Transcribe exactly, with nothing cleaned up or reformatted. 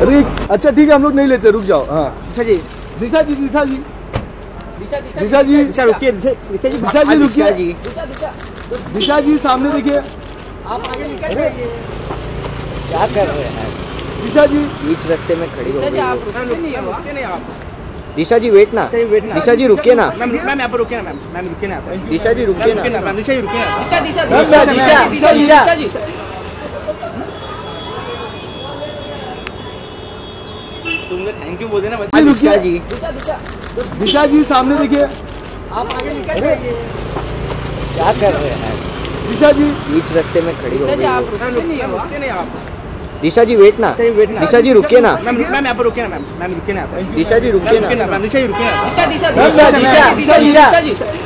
अरे अच्छा ठीक है, हम लोग नहीं लेते, रुक जाओ। हाँ दिशा जी, दिशा जी, दिशा जी, दिशा जी, दिशा रुकिए, दिशा जी, दिशा जी रुकिए, दिशा जी सामने देखिए, आप आगे निकल जाइए। क्या कर रहे हैं दिशा जी? बीच रास्ते में खड़ी हो गई। आप रुकते नहीं, आप दिशा जी वेट ना, दिशा जी रुकिए ना, मैम मैम यहाँ पर रुकिए ना, मैम मैम रुकिए ना, दिशा जी रुकिए ना, मैम दिशा जी रुकिए ना, दिशा दिशा दिशा दिशा दिशा दिशा दिशा तुम लोग थैंक यू बोल देना बस। दिशा जी, दिशा जी सामने देखिए, आप आगे निकल जाइए। क्या कर रहे हैं दिशा जी? बीच रास्ते में खड़ी हो गई। आप रुकते नहीं, आप दिशा जी वेट ना, दिशा जी रुकिए ना, मैम मैम यहाँ पर रुकिए ना, मैम मैम रुकिए ना, दिशा जी रुकिए ना, दिशा जी रुकिए ना, दिशा दिशा दिशा दिशा दिशा।